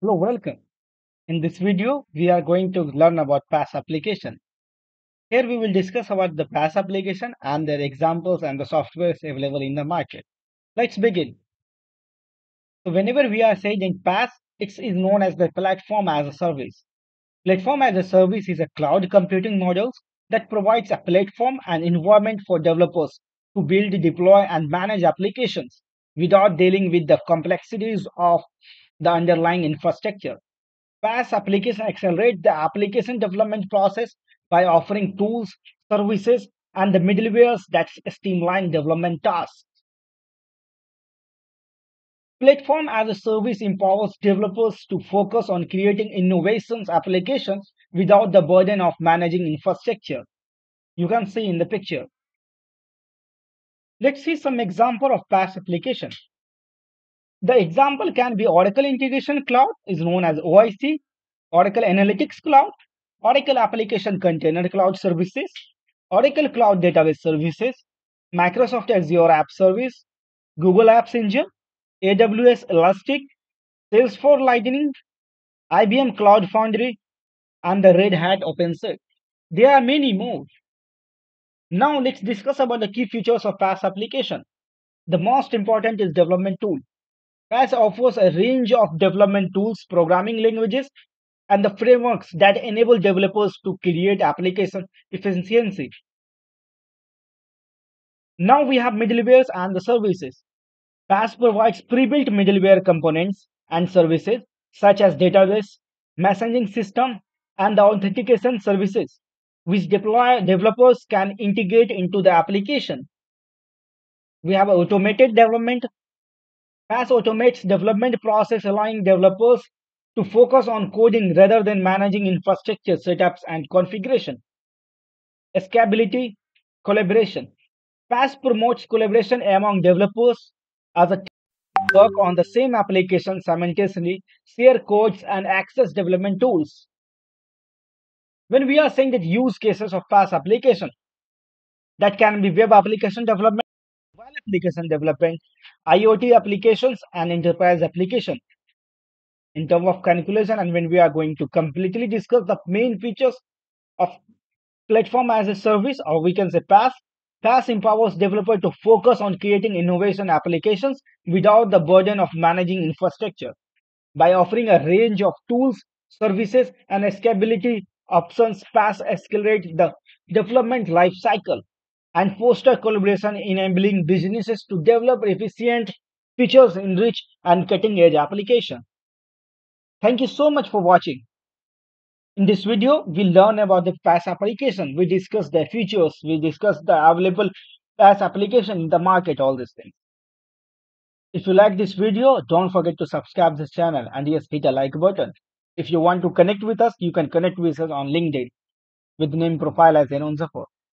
Hello, welcome. In this video, we are going to learn about PaaS application. Here we will discuss about the PaaS application and their examples and the softwares available in the market. Let's begin. So whenever we are saying PaaS, it is known as the Platform as a Service. Platform as a Service is a cloud computing model that provides a platform and environment for developers to build, deploy, and manage applications without dealing with the complexities of the underlying infrastructure. PaaS applications accelerate the application development process by offering tools, services, and the middlewares that streamline development tasks. Platform as a Service empowers developers to focus on creating innovations applications without the burden of managing infrastructure. You can see in the picture. Let's see some example of PaaS application. The example can be Oracle Integration Cloud, is known as OIC, Oracle Analytics Cloud, Oracle Application Container Cloud Services, Oracle Cloud Database Services, Microsoft Azure App Service, Google App Engine, AWS Elastic, Salesforce Lightning, IBM Cloud Foundry, and the Red Hat OpenShift. There are many more. Now let's discuss about the key features of PaaS application. The most important is development tool. PaaS offers a range of development tools, programming languages, and the frameworks that enable developers to create application efficiency. Now we have middlewares and the services. PaaS provides pre-built middleware components and services such as database, messaging system, and the authentication services, which developers can integrate into the application. We have automated development. PaaS automates development process, allowing developers to focus on coding rather than managing infrastructure setups and configuration. Scalability, collaboration. PaaS promotes collaboration among developers as a team work on the same application simultaneously, share codes, and access development tools. When we are saying that use cases of PaaS application, that can be web application development, mobile application development, IoT applications, and enterprise application. In terms of calculation, and when we are going to completely discuss the main features of Platform as a Service, or we can say PaaS, PaaS empowers developers to focus on creating innovation applications without the burden of managing infrastructure by offering a range of tools, services, and scalability options. PaaS accelerates the development life cycle and foster collaboration, enabling businesses to develop efficient, features-enriched, and cutting-edge applications. Thank you so much for watching. In this video, we learn about the PaaS application. We discuss their features. We discuss the available PaaS application in the market, all these things. If you like this video, don't forget to subscribe to this channel, and yes, hit a like button. If you want to connect with us, you can connect with us on LinkedIn with name profile as Aeron Zafar.